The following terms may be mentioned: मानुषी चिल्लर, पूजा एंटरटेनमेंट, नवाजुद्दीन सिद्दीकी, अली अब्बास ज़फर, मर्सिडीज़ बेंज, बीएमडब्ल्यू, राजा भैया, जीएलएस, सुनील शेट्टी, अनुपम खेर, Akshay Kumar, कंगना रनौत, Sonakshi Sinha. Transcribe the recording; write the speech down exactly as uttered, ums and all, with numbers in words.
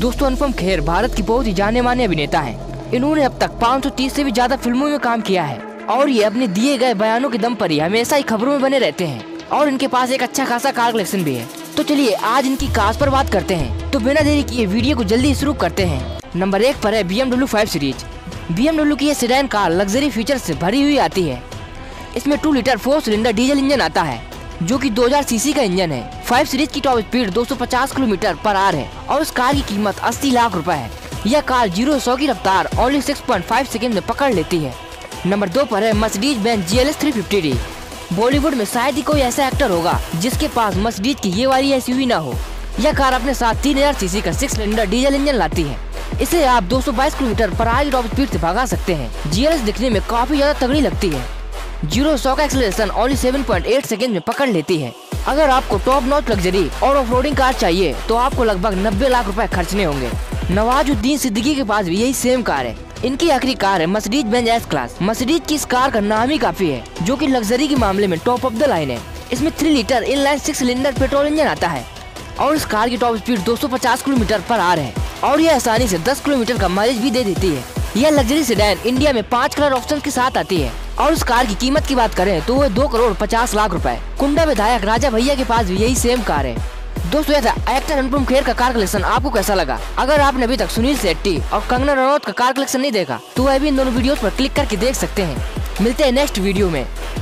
दोस्तों अनुपम खेर भारत की बहुत ही जाने माने अभिनेता हैं। इन्होंने अब तक पाँच सौ तीस से भी ज्यादा फिल्मों में काम किया है और ये अपने दिए गए बयानों के दम पर ही हमेशा ही खबरों में बने रहते हैं और इनके पास एक अच्छा खासा कार कलेक्शन भी है। तो चलिए आज इनकी कार्स पर बात करते हैं। तो बिना देरी किए वीडियो को जल्दी शुरू करते हैं। नंबर एक पर है बीएमडब्ल्यू फाइव सीरीज। बीएमडब्ल्यू की यह सेडान कार लग्जरी फीचर से भरी हुई आती है। इसमें two litre four cylinder diesel engine आता है जो कि दो हज़ार सीसी का इंजन है। फाइव सीरीज की टॉप स्पीड दो सौ पचास किलोमीटर पर आवर है और इस कार की कीमत अस्सी लाख रुपए है। यह कार जीरो सौ की रफ्तार only six point five second में पकड़ लेती है। नंबर दो पर है मर्सिडीज़ बेंज G L S three fifty D. Bollywood में शायद ही कोई ऐसा एक्टर होगा जिसके पास मर्सिडीज़ की ये वाली एसयूवी ना हो। यह कार अपने साथ तीन हजार सीसी का सिक्स सिलेंडर डीजल इंजन लाती है। इसे आप दो सौ बाईस किलोमीटर पर आवर की टॉप स्पीड से भगा सकते हैं। जीएलएस दिखने में काफी ज्यादा तगड़ी लगती है। जीरो सौ का acceleration only seven point eight second में पकड़ लेती है। अगर आपको टॉप नॉच लग्जरी और ऑफरोडिंग कार चाहिए तो आपको लगभग नब्बे लाख रुपए खर्चने होंगे। नवाजुद्दीन सिद्दीकी के पास भी यही सेम कार है। इनकी आखिरी कार है मर्सिडीज़ बेंज S class. Mercedes की इस कार का नाम ही काफी है जो कि लग्जरी के मामले में टॉप ऑफ द लाइन है। इसमें three litre inline six cylinder petrol engine आता है और इस कार की टॉप स्पीड दो सौ पचास किलोमीटर पर आवर है और यह आसानी से दस किलोमीटर का माइलेज भी दे देती है। यह लग्जरी सेडान इंडिया में पाँच कलर ऑप्शन के साथ आती है और उस कार की कीमत की बात करें तो वह दो करोड़ पचास लाख रुपए। कुंडा विधायक राजा भैया के पास भी यही सेम कार है। दोस्तों यह था एक्टर अनुपम खेर का कार कलेक्शन। आपको कैसा लगा? अगर आपने अभी तक सुनील शेट्टी और कंगना रनौत का कार कलेक्शन नहीं देखा तो वह भी इन दोनों वीडियोस पर क्लिक करके देख सकते हैं। मिलते हैं नेक्स्ट वीडियो में।